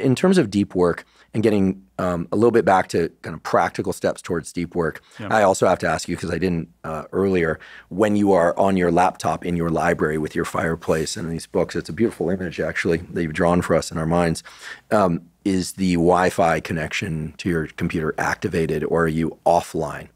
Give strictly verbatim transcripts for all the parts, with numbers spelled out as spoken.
In terms of deep work and getting um, a little bit back to kind of practical steps towards deep work, yeah. I also have to ask you, because I didn't uh, earlier, when you are on your laptop in your library with your fireplace and these books, it's a beautiful image actually that you've drawn for us in our minds. Um, is the Wi-Fi connection to your computer activated, or are you offline?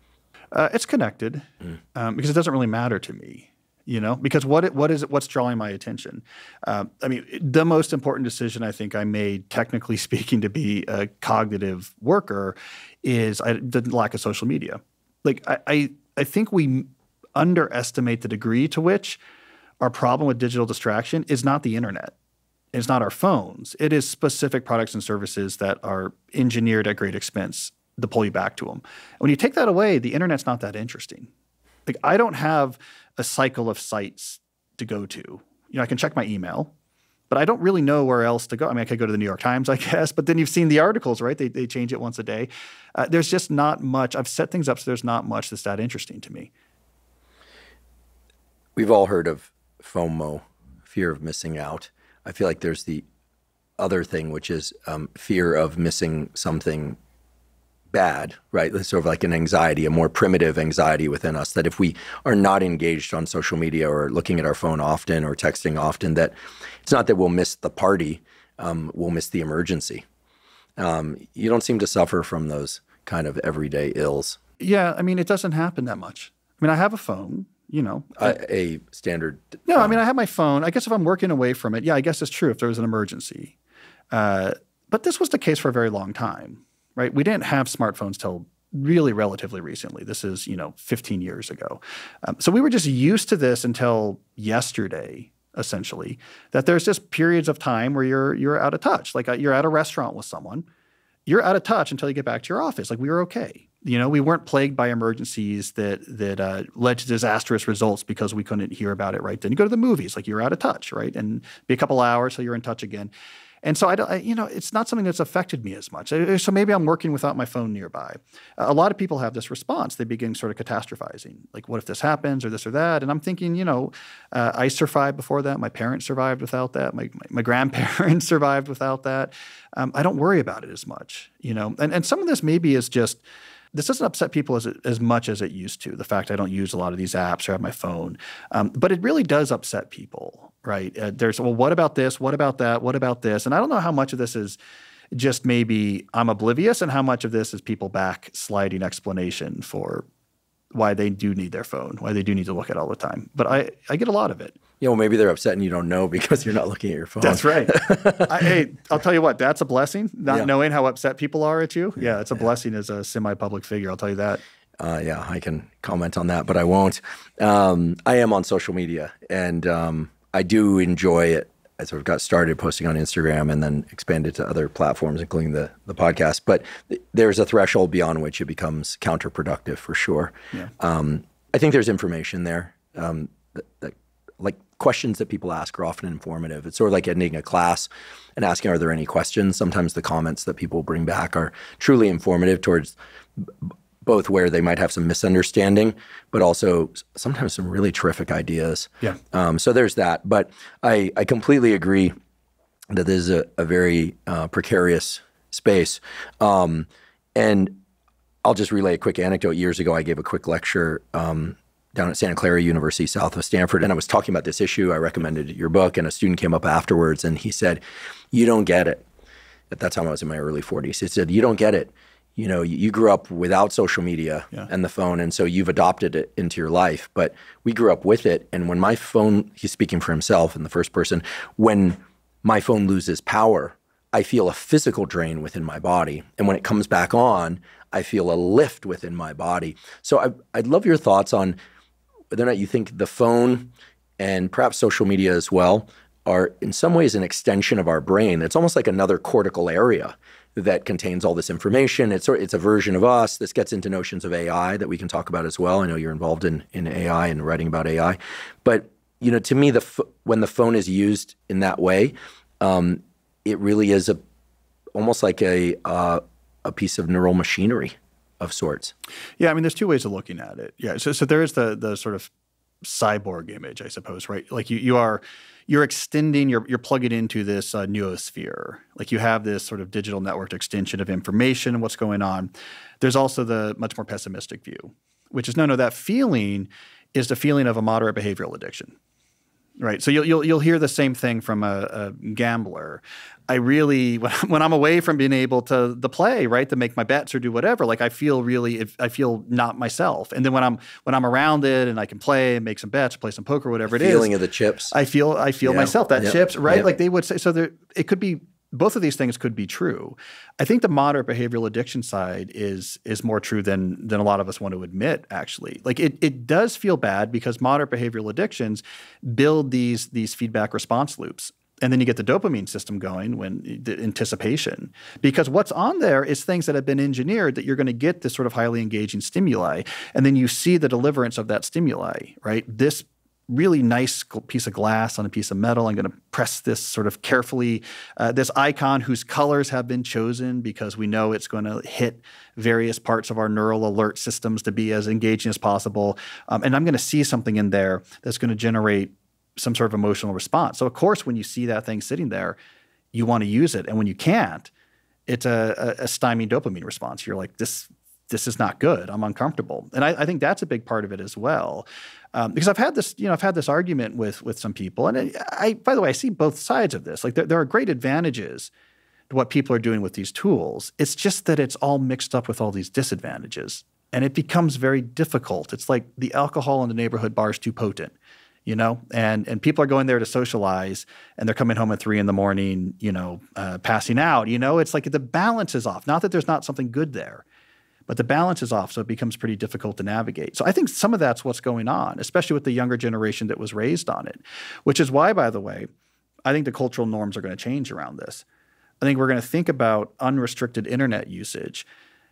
Uh, it's connected mm. um, because it doesn't really matter to me. You know, because what it, what is it, what's drawing my attention? Uh, I mean, the most important decision I think I made, technically speaking, to be a cognitive worker is I, the lack of social media. Like I, I, I think we underestimate the degree to which our problem with digital distraction is not the internet. It's not our phones. It is specific products and services that are engineered at great expense to pull you back to them. When you take that away, the internet's not that interesting. Like I don't have a cycle of sites to go to. You know, I can check my email, but I don't really know where else to go. I mean, I could go to the New York Times, I guess, but then you've seen the articles, right? They, they change it once a day. Uh, there's just not much. I've set things up so there's not much that's that interesting to me. We've all heard of FOMO, fear of missing out. I feel like there's the other thing, which is um, fear of missing something bad, right? It's sort of like an anxiety, a more primitive anxiety within us that if we are not engaged on social media or looking at our phone often or texting often, that it's not that we'll miss the party, um, we'll miss the emergency. Um, you don't seem to suffer from those kind of everyday ills. Yeah, I mean, it doesn't happen that much. I mean, I have a phone, you know. I, a standard phone. No, I mean, I have my phone. I guess if I'm working away from it, yeah, I guess it's true if there was an emergency. Uh, but this was the case for a very long time. Right? We didn't have smartphones till really relatively recently. This is, you know, fifteen years ago. Um, so we were just used to this until yesterday, essentially, that there's just periods of time where you're, you're out of touch. Like a, you're at a restaurant with someone. You're out of touch until you get back to your office. Like we were okay. You know, we weren't plagued by emergencies that, that uh, led to disastrous results because we couldn't hear about it right then. You go to the movies, like you're out of touch, right? And be a couple hours till you're in touch again. And so, I, I, you know, it's not something that's affected me as much. So maybe I'm working without my phone nearby. A lot of people have this response. They begin sort of catastrophizing. Like, what if this happens or this or that? And I'm thinking, you know, uh, I survived before that. My parents survived without that. My, my, my grandparents survived without that. Um, I don't worry about it as much, you know. And, and some of this maybe is just – this doesn't upset people as, as much as it used to, the fact I don't use a lot of these apps or have my phone. Um, but it really does upset people, right? Uh, there's, well, what about this? What about that? What about this? And I don't know how much of this is just maybe I'm oblivious and how much of this is people backsliding explanation for why they do need their phone, why they do need to look at it all the time. But I, I get a lot of it. Yeah, well, maybe they're upset and you don't know because you're not looking at your phone. That's right. I, hey, I'll tell you what, that's a blessing, not yeah. knowing how upset people are at you. Yeah, it's a yeah. blessing as a semi-public figure, I'll tell you that. Uh, yeah, I can comment on that, but I won't. Um, I am on social media, and um, I do enjoy it. I sort of got started posting on Instagram and then expanded to other platforms, including the, the podcast. But th there's a threshold beyond which it becomes counterproductive for sure. Yeah. Um, I think there's information there um, that, that like questions that people ask are often informative. It's sort of like ending a class and asking, are there any questions? Sometimes the comments that people bring back are truly informative towards both where they might have some misunderstanding, but also sometimes some really terrific ideas. Yeah. Um, so there's that. But I, I completely agree that this is a, a very uh, precarious space. Um, and I'll just relay a quick anecdote. Years ago, I gave a quick lecture um, down at Santa Clara University, south of Stanford. And I was talking about this issue. I recommended your book. And a student came up afterwards and he said, you don't get it. At that time, I was in my early forties. He said, you don't get it. You know, you grew up without social media yeah. and the phone. And so you've adopted it into your life. But we grew up with it. And when my phone, he's speaking for himself in the first person, when my phone loses power, I feel a physical drain within my body. And when it comes back on, I feel a lift within my body. So I, I'd love your thoughts on whether or not you think the phone and perhaps social media as well are in some ways an extension of our brain. It's almost like another cortical area that contains all this information. It's, it's a version of us. This gets into notions of A I that we can talk about as well. I know you're involved in, in A I and writing about A I. But you know, to me, the f when the phone is used in that way, um, it really is a, almost like a, uh, a piece of neural machinery of sorts. Yeah, I mean, there's two ways of looking at it. Yeah, so, so there is the, the sort of cyborg image, I suppose, right? Like you, you are, you're extending, you're, you're plugging into this uh, noosphere. Like you have this sort of digital networked extension of information and what's going on. There's also the much more pessimistic view, which is no, no, that feeling is the feeling of a moderate behavioral addiction. Right, so you'll, you'll, you'll hear the same thing from a, a gambler. I really, when, when I'm away from being able to the play, right, to make my bets or do whatever, like I feel really, if, I feel not myself. And then when I'm when I'm around it and I can play and make some bets, play some poker, whatever the it is, feeling of the chips. I feel, I feel yeah. myself. That yep. chips, right? Yep. Like they would say. So there, it could be both of these things could be true. I think the moderate behavioral addiction side is is more true than than a lot of us want to admit. Actually, like it it does feel bad because moderate behavioral addictions build these these feedback response loops. And then you get the dopamine system going when the anticipation, because what's on there is things that have been engineered that you're going to get this sort of highly engaging stimuli. And then you see the deliverance of that stimuli, right? This really nice piece of glass on a piece of metal. I'm going to press this sort of carefully, uh, this icon whose colors have been chosen because we know it's going to hit various parts of our neural alert systems to be as engaging as possible. Um, and I'm going to see something in there that's going to generate some sort of emotional response. So of course, when you see that thing sitting there, you want to use it. And when you can't, it's a, a, a stymie dopamine response. You're like, this, this is not good. I'm uncomfortable. And I, I think that's a big part of it as well. Um, because I've had this, you know, I've had this argument with, with some people. And I, I, by the way, I see both sides of this. Like there, there are great advantages to what people are doing with these tools. It's just that it's all mixed up with all these disadvantages. And it becomes very difficult. It's like the alcohol in the neighborhood bar is too potent. You know, and and people are going there to socialize, and they're coming home at three in the morning, you know, uh, passing out. You know, it's like the balance is off. Not that there's not something good there, but the balance is off, so it becomes pretty difficult to navigate. So I think some of that's what's going on, especially with the younger generation that was raised on it, which is why, by the way, I think the cultural norms are going to change around this. I think we're going to think about unrestricted internet usage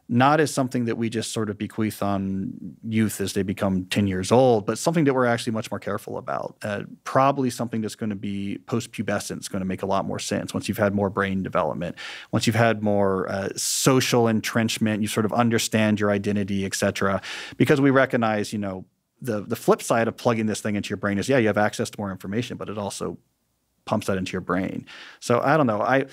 not as something that we just sort of bequeath on youth as they become ten years old, but something that we're actually much more careful about. Uh, probably something that's going to be post-pubescent is going to make a lot more sense once you've had more brain development, once you've had more uh, social entrenchment, you sort of understand your identity, et cetera, because we recognize, you know, the, the flip side of plugging this thing into your brain is, yeah, you have access to more information, but it also pumps that into your brain. So I don't know. I...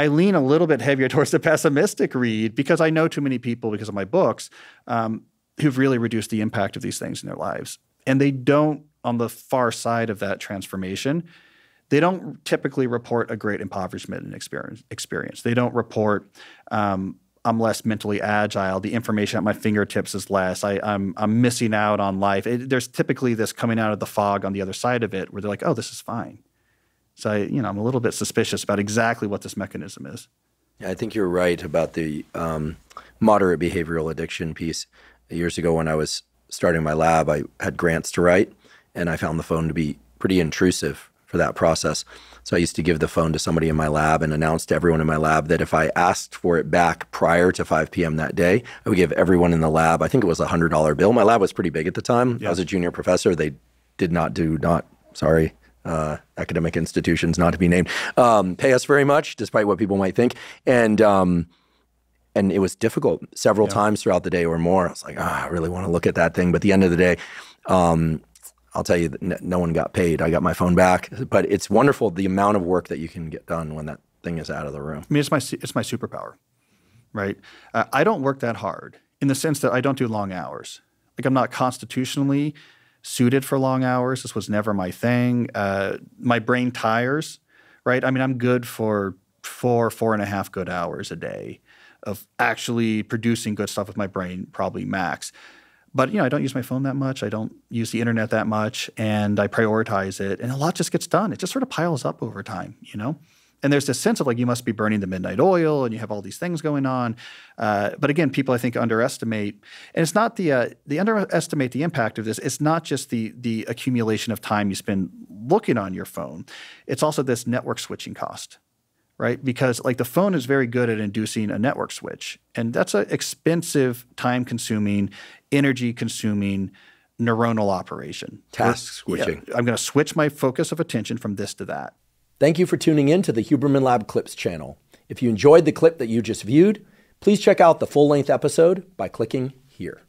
I lean a little bit heavier towards the pessimistic read because I know too many people because of my books um, who've really reduced the impact of these things in their lives. And they don't, on the far side of that transformation, they don't typically report a great impoverishment and experience. experience. They don't report, um, I'm less mentally agile, the information at my fingertips is less, I, I'm, I'm missing out on life. It, there's typically this coming out of the fog on the other side of it where they're like, oh, this is fine. So, I, you know, I'm a little bit suspicious about exactly what this mechanism is. I think you're right about the um, moderate behavioral addiction piece. Years ago when I was starting my lab, I had grants to write, and I found the phone to be pretty intrusive for that process. So I used to give the phone to somebody in my lab and announce to everyone in my lab that if I asked for it back prior to five p m that day, I would give everyone in the lab, I think it was a one hundred dollar bill. My lab was pretty big at the time. Yeah. I was a junior professor. They did not do not, sorry. Uh, academic institutions, not to be named, um, pay us very much, despite what people might think. And um, and it was difficult several yeah. times throughout the day or more. I was like, ah, I really want to look at that thing. But at the end of the day, um, I'll tell you, that no one got paid. I got my phone back. But it's wonderful the amount of work that you can get done when that thing is out of the room. I mean, it's my, it's my superpower, right? Uh, I don't work that hard in the sense that I don't do long hours. Like I'm not constitutionally suited for long hours. This was never my thing. Uh, my brain tires, right? I mean, I'm good for four, four and a half good hours a day of actually producing good stuff with my brain, probably max. But, you know, I don't use my phone that much. I don't use the internet that much, and I prioritize it. And a lot just gets done. It just sort of piles up over time, you know? And there's this sense of like, you must be burning the midnight oil and you have all these things going on. Uh, but again, people I think underestimate, and it's not the, uh, they underestimate the impact of this. It's not just the, the accumulation of time you spend looking on your phone. It's also this network switching cost, right? Because like the phone is very good at inducing a network switch, and that's an expensive, time consuming, energy consuming neuronal operation. Task switching. Yeah, I'm going to switch my focus of attention from this to that. Thank you for tuning in to the Huberman Lab Clips channel. If you enjoyed the clip that you just viewed, please check out the full-length episode by clicking here.